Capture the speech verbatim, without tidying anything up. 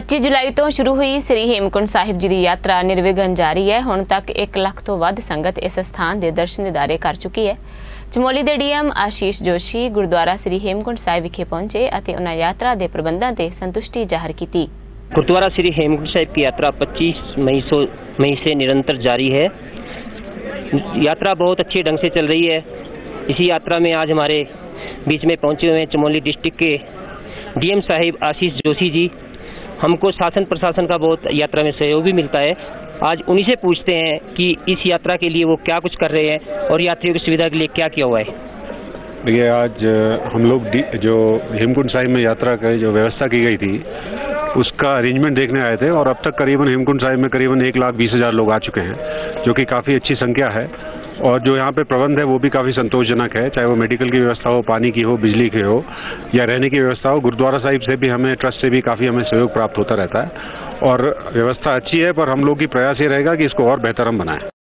पच्चीस जुलाई तो शुरू हुई श्री हेमकुंड साहिब जी की यात्रा निर्विघन जारी है। हुण तक एक लाख तो वध संगत इस स्थान के दर्शन दीदारे कर चुकी है। चमोली के डी.ਐੱਮ. आशीष जोशी गुरुद्वारा श्री हेमकुंड साहिब विखे पहुंचे और उन्होंने यात्रा के प्रबंधों से संतुष्टि जाहिर की। गुरुद्वारा श्री हेमकुंड साहिब की यात्रा पच्चीस मई सो मई से निरंतर जारी है। यात्रा बहुत अच्छे ढंग से चल रही है। इसी यात्रा में आज हमारे बीच में पहुंचे हुए चमोली डिस्ट्रिक्ट के डी.ਐੱਮ. साहिब आशीष जोशी जी। हमको शासन प्रशासन का बहुत यात्रा में सहयोग भी मिलता है। आज उन्हीं से पूछते हैं कि इस यात्रा के लिए वो क्या कुछ कर रहे हैं और यात्रियों की सुविधा के लिए क्या किया हुआ है। देखिए, आज हम लोग जो हेमकुंड साहिब में यात्रा की जो व्यवस्था की गई थी उसका अरेंजमेंट देखने आए थे और अब तक करीबन हेमकुंड साहिब में करीबन एक लाख बीस हज़ार लोग आ चुके हैं, जो कि काफ़ी अच्छी संख्या है। और जो यहाँ पे प्रबंध है वो भी काफ़ी संतोषजनक है, चाहे वो मेडिकल की व्यवस्था हो, पानी की हो, बिजली की हो या रहने की व्यवस्था हो। गुरुद्वारा साहिब से भी हमें, ट्रस्ट से भी काफ़ी हमें सहयोग प्राप्त होता रहता है और व्यवस्था अच्छी है। पर हम लोग की प्रयास ये रहेगा कि इसको और बेहतर हम बनाएं।